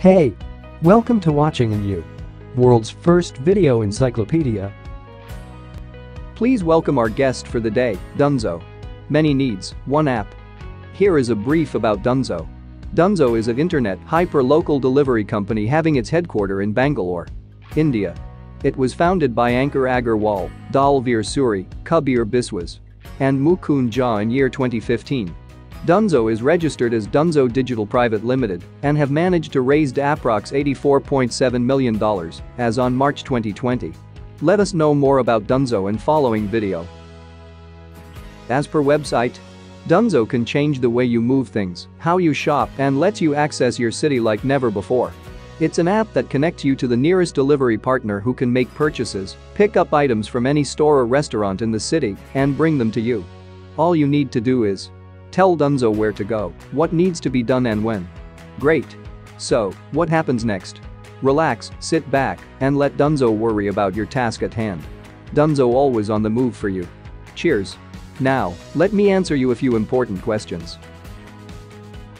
Hey! Welcome to WatchingNU, world's first video encyclopedia. Please welcome our guest for the day, Dunzo. Many needs, one app. Here is a brief about Dunzo. Dunzo is an internet hyper-local delivery company having its headquarters in Bangalore, India. It was founded by Ankur Agarwal, Dalveer Suri, Kabir Biswas, and Mukund Jha in year 2015. Dunzo is registered as Dunzo Digital Private Limited and have managed to raise approx $84.7 million as on March 2020. Let us know more about Dunzo in following video. As per website, Dunzo can change the way you move things, how you shop, and lets you access your city like never before. It's an app that connects you to the nearest delivery partner who can make purchases, pick up items from any store or restaurant in the city, and bring them to you. All you need to do is tell Dunzo where to go, what needs to be done and when. Great. So, what happens next? Relax, sit back, and let Dunzo worry about your task at hand. Dunzo always on the move for you. Cheers. Now, let me answer you a few important questions.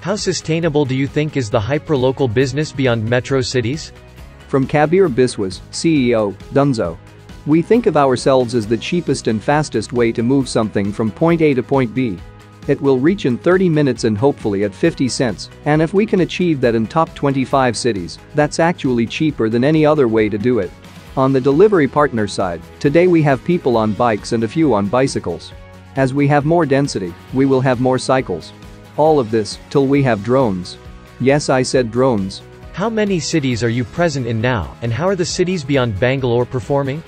How sustainable do you think is the hyperlocal business beyond metro cities? From Kabir Biswas, CEO, Dunzo. We think of ourselves as the cheapest and fastest way to move something from point A to point B. It will reach in 30 minutes and hopefully at 50 cents, and if we can achieve that in top 25 cities, that's actually cheaper than any other way to do it. On the delivery partner side, today we have people on bikes and a few on bicycles. As we have more density, we will have more cycles. All of this, till we have drones. Yes, I said drones. How many cities are you present in now, and how are the cities beyond Bangalore performing?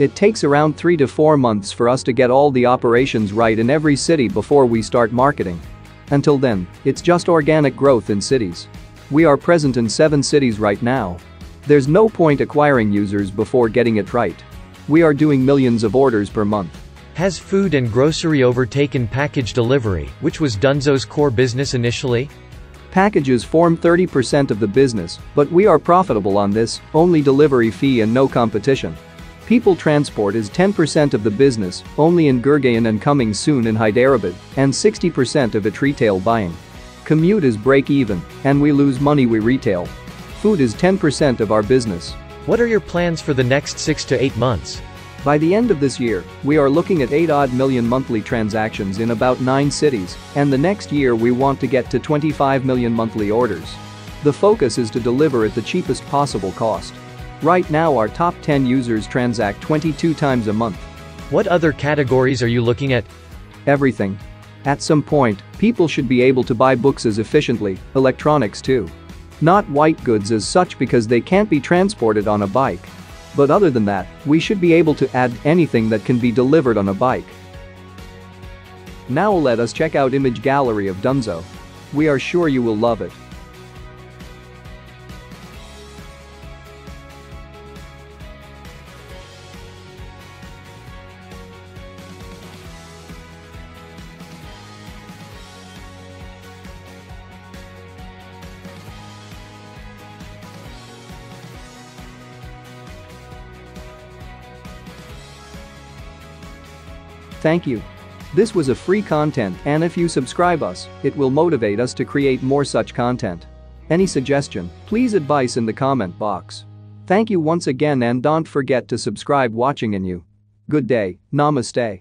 It takes around 3 to 4 months for us to get all the operations right in every city before we start marketing. Until then, it's just organic growth in cities. We are present in 7 cities right now. There's no point acquiring users before getting it right. We are doing millions of orders per month. Has food and grocery overtaken package delivery, which was Dunzo's core business initially? Packages form 30% of the business, but we are profitable on this, only delivery fee and no competition. People transport is 10% of the business, only in Gurgaon and coming soon in Hyderabad, and 60% of it retail buying. Commute is break even, and we lose money we retail. Food is 10% of our business. What are your plans for the next 6 to 8 months? By the end of this year, we are looking at 8 odd million monthly transactions in about 9 cities, and the next year we want to get to 25 million monthly orders. The focus is to deliver at the cheapest possible cost. Right now our top 10 users transact 22 times a month. What other categories are you looking at? Everything. At some point, people should be able to buy books as efficiently, electronics too. Not white goods as such because they can't be transported on a bike. But other than that, we should be able to add anything that can be delivered on a bike. Now let us check out image gallery of Dunzo. We are sure you will love it. Thank you. This was a free content, and if you subscribe us, it will motivate us to create more such content. Any suggestion, please advise in the comment box. Thank you once again and don't forget to subscribe WatchingNU. Good day, namaste.